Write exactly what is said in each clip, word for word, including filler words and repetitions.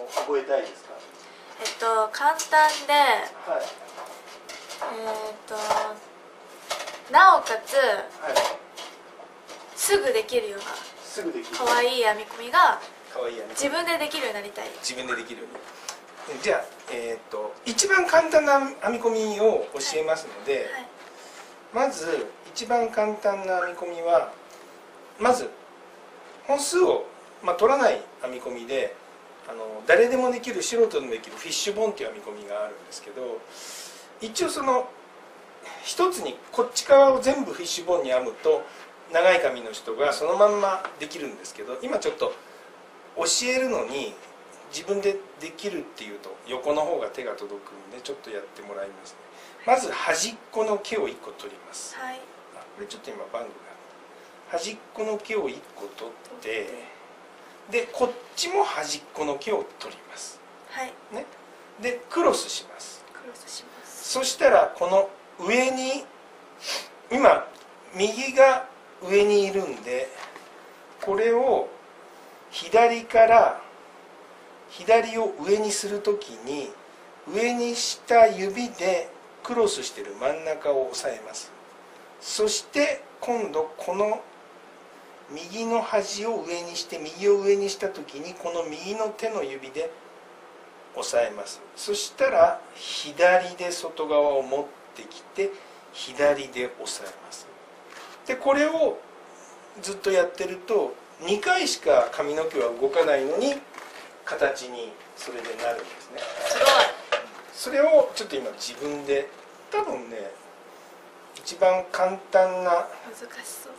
の覚えたいですか？えっと簡単で、はい、えっとなおかつ、はい、すぐできるような可愛い編み込みが自分でできるようになりたい。自分でできるように。じゃあ、えー、と一番簡単な編み込みを教えますので、はいはい、まず一番簡単な編み込みはまず本数を、まあ、取らない編み込みで、あの誰でもできる素人でもできるフィッシュボンっていう編み込みがあるんですけど、一応その一つにこっち側を全部フィッシュボンに編むと長い髪の人がそのまんまできるんですけど、今ちょっと教えるのに自分でできるっていうと横の方が手が届くんで、ちょっとやってもらいますね。まず端っこの毛をいっこ取ります、はい、あ、これちょっと今バングが端っこの毛をいっこ取って、でこっちも端っこの毛を取ります、はいね、でクロスします。クロスします。そしたらこの上に今右が上にいるんで、これを左から左を上にするときに上にした指でクロスしてる真ん中を押さえます。そして今度この右の端を上にして右を上にしたときにこの右の手の指で押さえます。そしたら左で外側を持ってきて左で押さえます。でこれをずっとやってるとにかいしか髪の毛は動かないのに形にそれでなるんですね。すごい。それをちょっと今自分で多分ね一番簡単な、難しそう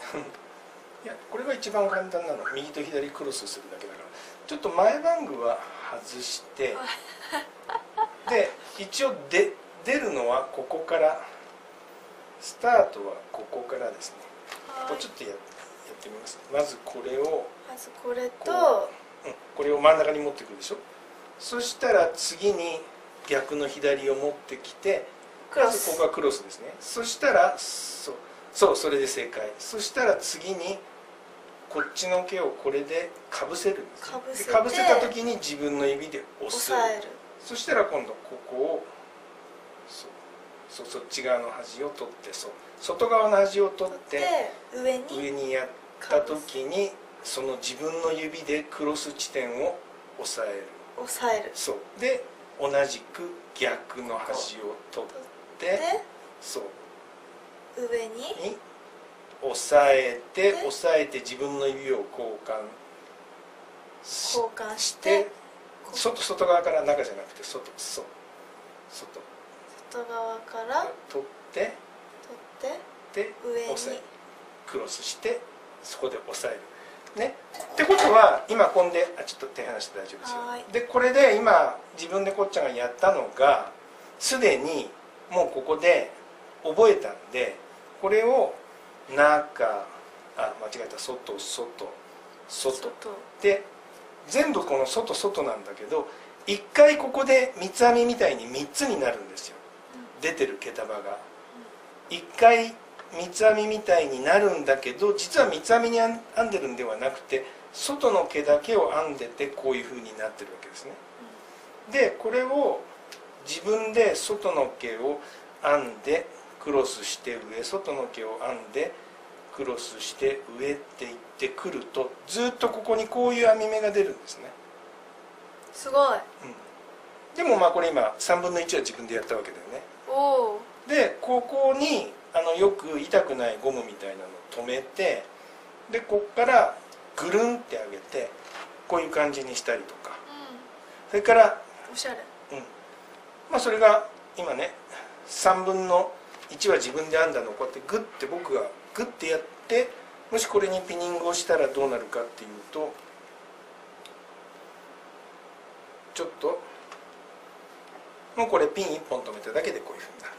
いやこれが一番簡単なの、右と左クロスするだけだから、ちょっと前バングは外してで一応で出るのはここから、スタートはここからですね。ここちょっとや、やってみます。まずこれをまずこれとうん、これを真ん中に持ってくるでしょ。そしたら次に逆の左を持ってきて、まずここがクロスですね。そしたらそうそう、それで正解。そしたら次にこっちの毛をこれでかぶせるんです。かぶせて、かぶせた時に自分の指で押す。そしたら今度ここをそう、そう、そっち側の端を取って、そう外側の端を取って上に、上にやった時にその自分の指でクロス地点を押さえる。押さえる。そうで同じく逆の端を取ってそう上に押さえて、押さえて自分の指を交換し交換して外、外側から、中じゃなくて外、そう外、外側から取って取ってで上にクロスしてそこで押さえる。ね、ってことは今こんであちょっと手離して大丈夫ですよ。でこれで今自分でこっちゃんがやったのがすでにもうここで覚えたんで、これを中、あ間違えた、外外外で全部この外外なんだけど、一回ここで三つ編みみたいにみっつになるんですよ、うん、出てる毛束が。一回三つ編みみたいになるんだけど、実は三つ編みに編んでるんではなくて外の毛だけを編んでてこういう風になってるわけですね、うん、でこれを自分で外の毛を編んでクロスして上、外の毛を編んでクロスして上っていってくると、ずっとここにこういう編み目が出るんですね。すごい、うん、でもまあこれ今さんぶんのいちは自分でやったわけだよね。おー。でここにあのよく痛くないゴムみたいなのを留めて、でこっからぐるんって上げてこういう感じにしたりとか、うん、それからおしゃれ、うんまあ、それが今ねさんぶんのいちは自分で編んだのをこうやってグッて僕がグッてやって、もしこれにピニングをしたらどうなるかっていうと、ちょっともうこれピンいっぽん留めただけでこういうふうになる。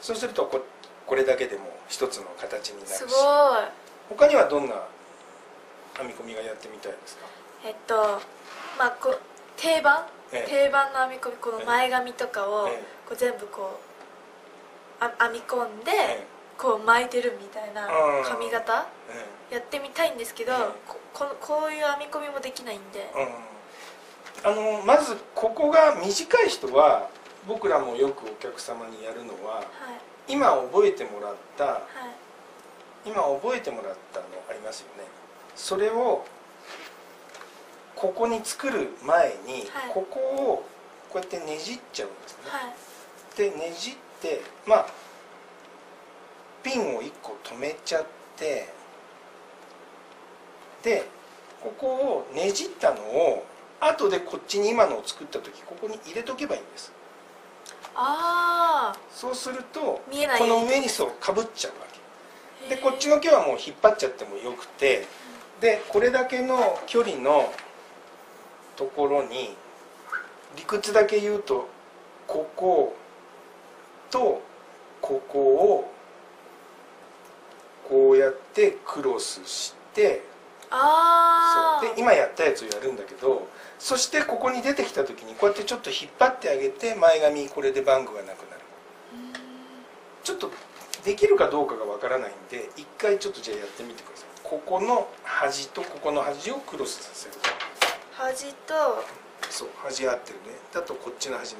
そうすると こ, これだけでも一つの形になるし。すごい。他にはどんな編み込みがやってみたいですか？えっとまあこ定番、ええ、定番の編み込み、この前髪とかを、ええ、こう全部こうあ編み込んで、ええ、こう巻いてるみたいな髪型、ええ、やってみたいんですけど、ええ、こ, こ, こういう編み込みもできないんで、うん、あのまずここが短い人は僕らもよくお客様にやるのは、はい、今覚えてもらった、はい、今覚えてもらったのありますよね。それをここに作る前に、はい、ここをこうやってねじっちゃうんですね。はい、でねじってまあピンをいっこ止めちゃって、でここをねじったのを後でこっちに今のを作った時ここに入れとけばいいんです。ああ、そうするとこの上にそうかぶっちゃうわけで、こっちの毛はもう引っ張っちゃってもよくて、でこれだけの距離のところに理屈だけ言うとこことここをこうやってクロスして、あそうで今やったやつをやるんだけど、そしてここに出てきた時にこうやってちょっと引っ張ってあげて前髪、これでバングがなくなる。ちょっとできるかどうかがわからないんで一回ちょっとじゃあやってみてください。ここの端とここの端をクロスさせる。端とそう端合ってるね。だとこっちの端ね、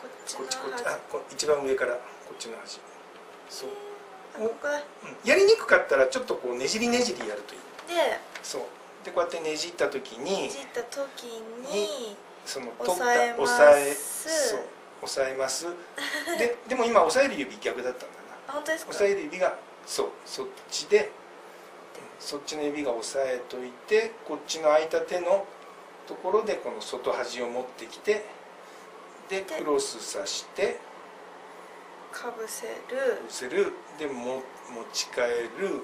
こっちこっちこっちあこ一番上からこっちの端、そうやりにくかったらちょっとこうねじりねじりやるといい。でそうでこうやってねじった時にねじった時にその押さえます押さえますででも今押さえる指逆だったんだな。本当ですか。押さえる指がそうそっちでそっちの指が押さえといて、こっちの空いた手のところでこの外端を持ってきて、でクロスさしてかぶせるかぶせるでも持ち帰る。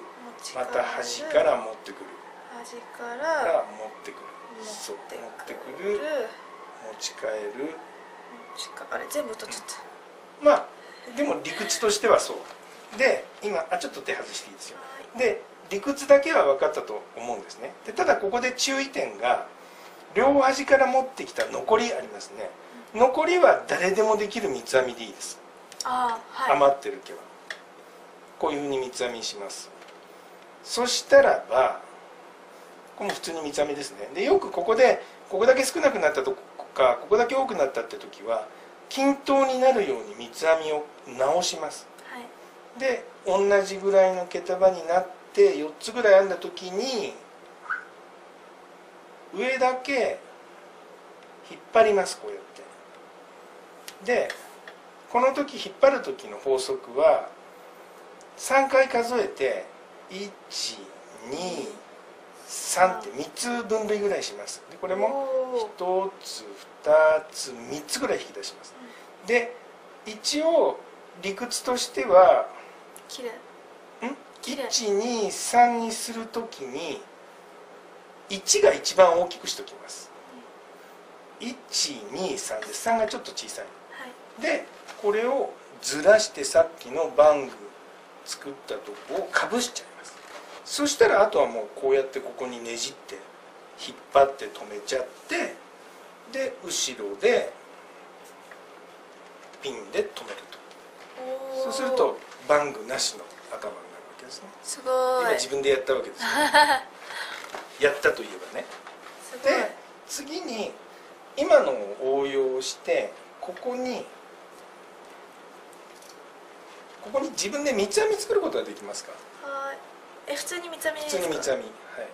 また端から持ってくる。端から持ってくる。そう持ってくる。持ち帰る。あれ全部取っちゃった。まあでも理屈としてはそう。で今あちょっと手外していいですよ。で理屈だけは分かったと思うんですね。でただここで注意点が両端から持ってきた残りありますね。残りは誰でもできる三つ編みでいいです。あはい。余ってる毛はこういうふうに三つ編みします。そしたらばこれも普通に三つ編みですね。でよくここでここだけ少なくなったとかここだけ多くなったって時は均等になるように三つ編みを直します、はい、で同じぐらいの毛束になってよっつぐらい編んだ時に上だけ引っ張ります。こうやってでこの時引っ張る時の法則はさんかい数えていちにさんってみっつ分類ぐらいします。でこれもひとつふたつみっつぐらい引き出します。で一応理屈としてはいちにさんにするときにいちが一番大きくしておきます。いちにさんでさんがちょっと小さい、はい、でこれをずらしてさっきのバング作ったとこをかぶしちゃいます。そしたらあとはもうこうやってここにねじって引っ張って止めちゃって、で後ろでピンで止めるとそうするとバングなしの頭になるわけですね。すごい今自分でやったわけですよやったといえばね。で次に今のを応用してここにここに自分で三つ編み作ることができますか。はい。え、普通に三つ編みですか。普通に三つ編み。はい。